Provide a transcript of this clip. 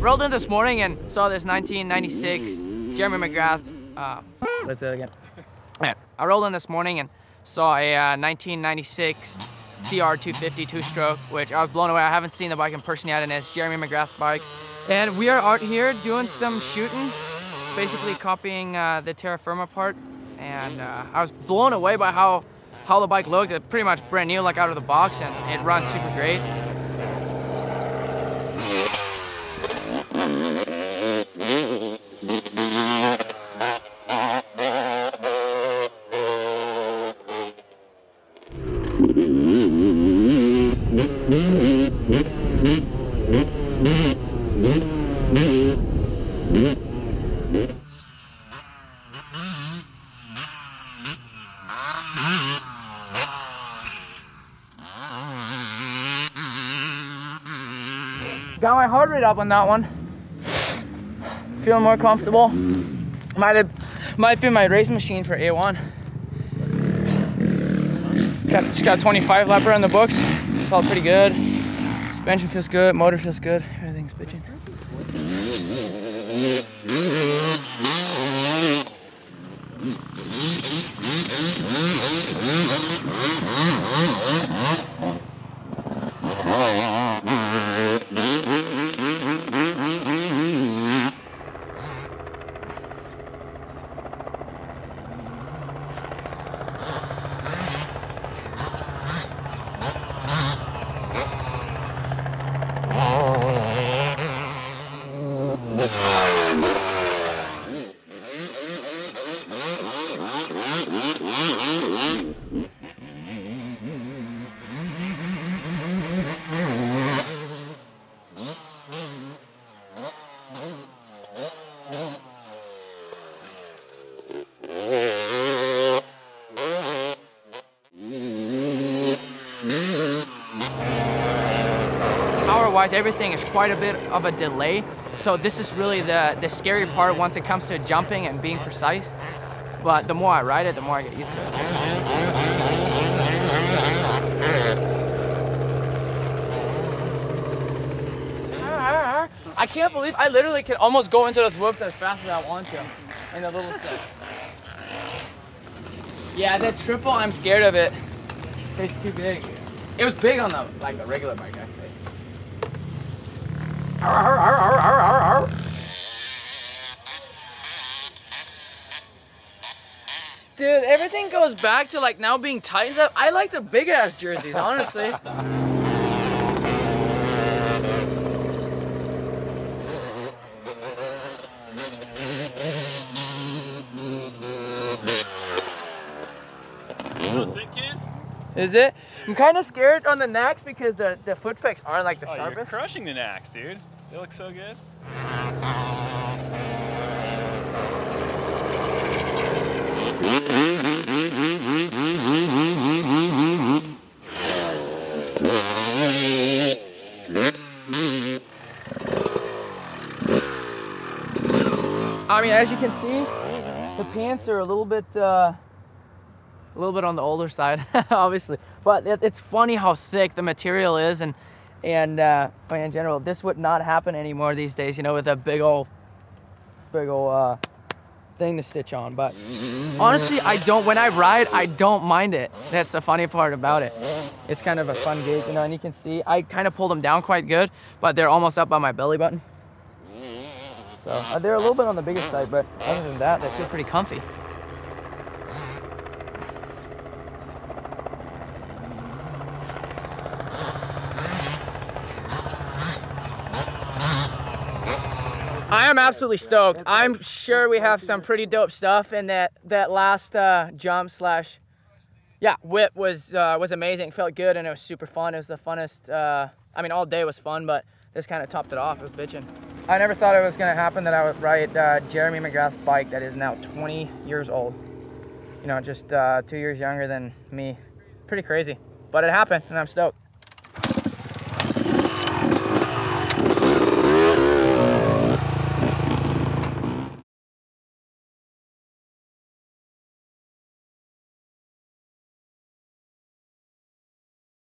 Rolled in this morning and saw this 1996 Jeremy McGrath. Let's do it again. Man, I rolled in this morning and saw a 1996 CR250 two-stroke, which I was blown away. I haven't seen the bike in person yet, and it's Jeremy McGrath's bike. And we are out here doing some shooting, basically copying the Terra Firma part. And I was blown away by how the bike looked. It's pretty much brand new, like out of the box, and it runs super great. Got my heart rate up on that one. Feeling more comfortable. Might be my race machine for A1. Just got 25 lap on the books. Felt pretty good. Suspension feels good. Motor feels good. Everything's bitching. Power-wise, everything is quite a bit of a delay, so this is really the scary part once it comes to jumping and being precise. But the more I ride it, the more I get used to it. I can't believe I literally can almost go into those whoops as fast as I want to in a little set. Yeah, that triple, I'm scared of it. It's too big. It was big on the like a regular bike, actually. Arr, arr, arr, arr, arr, arr. Dude, everything goes back to like now being tight and stuff. I like the big ass jerseys, honestly. Is it? I'm kind of scared on the knacks because the foot pegs aren't like the sharpest. You're crushing the knacks, dude. They look so good. I mean, as you can see, the pants are a little bit on the older side, obviously, but it's funny how thick the material is, and in general, this would not happen anymore these days, you know, with a big old thing to stitch on. But honestly, when I ride, I don't mind it. That's the funny part about it. It's kind of a fun gait, you know, and you can see I kind of pull them down quite good, but they're almost up by my belly button. So they're a little bit on the bigger side, but other than that, they feel pretty comfy. I am absolutely stoked. I'm sure we have some pretty dope stuff, and that last jump slash, yeah, whip was amazing. It felt good, and it was super fun. It was the funnest. I mean, all day was fun, but this kind of topped it off. It was bitching. I never thought it was gonna happen that I would ride Jeremy McGrath's bike that is now 20 years old. You know, just 2 years younger than me. Pretty crazy, but it happened, and I'm stoked.